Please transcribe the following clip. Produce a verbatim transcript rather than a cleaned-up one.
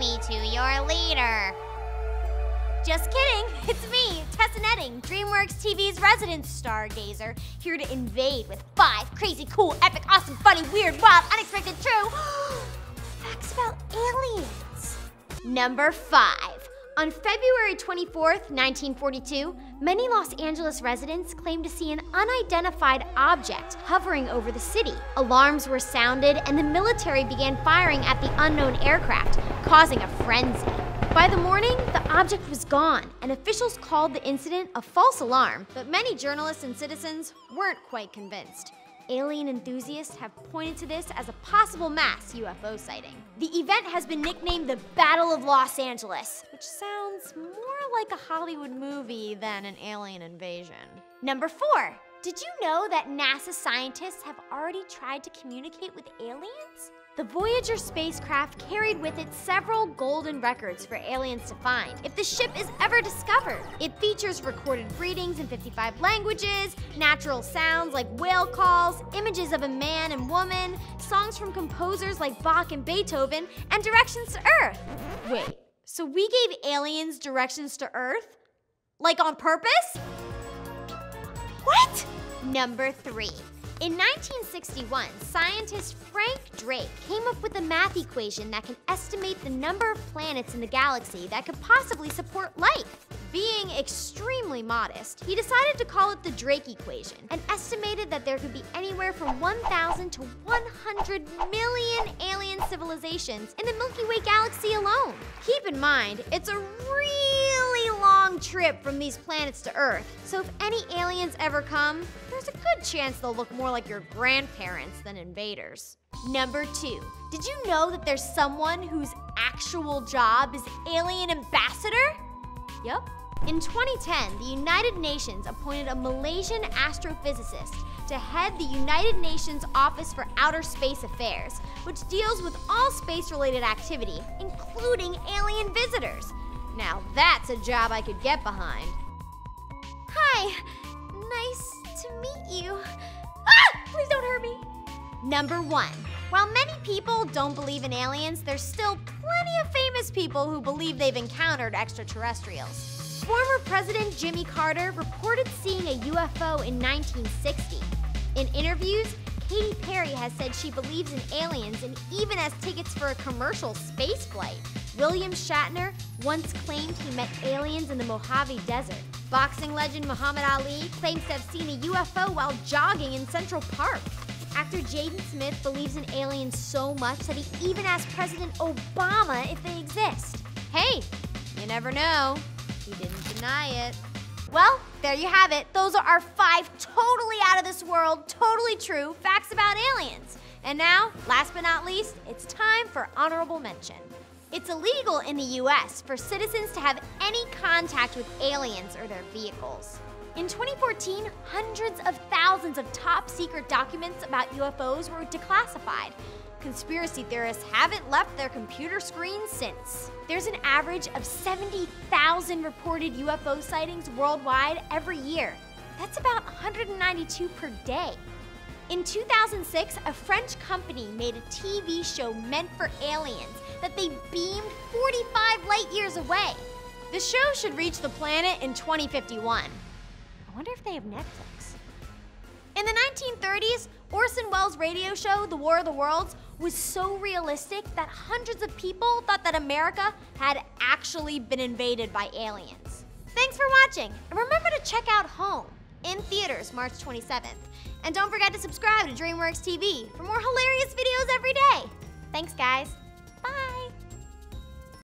me to your leader. Just kidding, it's me, Tessa Netting, DreamWorks T V's resident stargazer, here to invade with five crazy, cool, epic, awesome, funny, weird, wild, unexpected, true facts about aliens. Number five. On February twenty-fourth, nineteen forty-two, many Los Angeles residents claimed to see an unidentified object hovering over the city. Alarms were sounded and the military began firing at the unknown aircraft, causing a frenzy. By the morning, the object was gone, and officials called the incident a false alarm, but many journalists and citizens weren't quite convinced. Alien enthusiasts have pointed to this as a possible mass U F O sighting. The event has been nicknamed the Battle of Los Angeles, which sounds more like a Hollywood movie than an alien invasion. Number four, did you know that NASA scientists have already tried to communicate with aliens? The Voyager spacecraft carried with it several golden records for aliens to find if the ship is ever discovered. It features recorded readings in fifty-five languages, natural sounds like whale calls, images of a man and woman, songs from composers like Bach and Beethoven, and directions to Earth. Wait, so we gave aliens directions to Earth? Like on purpose? What? Number three. In nineteen sixty-one, scientist Frank Drake came up with a math equation that can estimate the number of planets in the galaxy that could possibly support life. Being extremely modest, he decided to call it the Drake equation and estimated that there could be anywhere from one thousand to one hundred million alien civilizations in the Milky Way galaxy alone. Keep in mind, it's a really long trip from these planets to Earth, so if any aliens ever come, there's a good chance they'll look more like your grandparents than invaders. Number two, did you know that there's someone whose actual job is alien ambassador? Yep. In twenty ten, the United Nations appointed a Malaysian astrophysicist to head the United Nations Office for Outer Space Affairs, which deals with all space-related activity, including alien visitors. Now that's a job I could get behind. Hi, nice to meet you. Ah! Please don't hurt me. Number one. While many people don't believe in aliens, there's still plenty of famous people who believe they've encountered extraterrestrials. Former President Jimmy Carter reported seeing a U F O in nineteen sixty. In interviews, Katy Perry has said she believes in aliens and even has tickets for a commercial space flight. William Shatner once claimed he met aliens in the Mojave Desert. Boxing legend Muhammad Ali claims to have seen a U F O while jogging in Central Park. Actor Jaden Smith believes in aliens so much that he even asked President Obama if they exist. Hey, you never know. He didn't deny it. Well, there you have it. Those are our five totally out of this world, totally true facts about aliens. And now, last but not least, it's time for honorable mention. It's illegal in the U S for citizens to have any contact with aliens or their vehicles. In twenty fourteen, hundreds of thousands of top-secret documents about U F Os were declassified. Conspiracy theorists haven't left their computer screens since. There's an average of seventy thousand reported U F O sightings worldwide every year. That's about one hundred ninety-two per day. In two thousand six, a French company made a T V show meant for aliens that they beamed forty-five light-years away. The show should reach the planet in twenty fifty-one. I wonder if they have Netflix. In the nineteen thirties, Orson Welles' radio show, The War of the Worlds, was so realistic that hundreds of people thought that America had actually been invaded by aliens. Thanks for watching, and remember to check out Home, in theaters March twenty-seventh. And don't forget to subscribe to DreamWorks T V for more hilarious videos every day. Thanks, guys.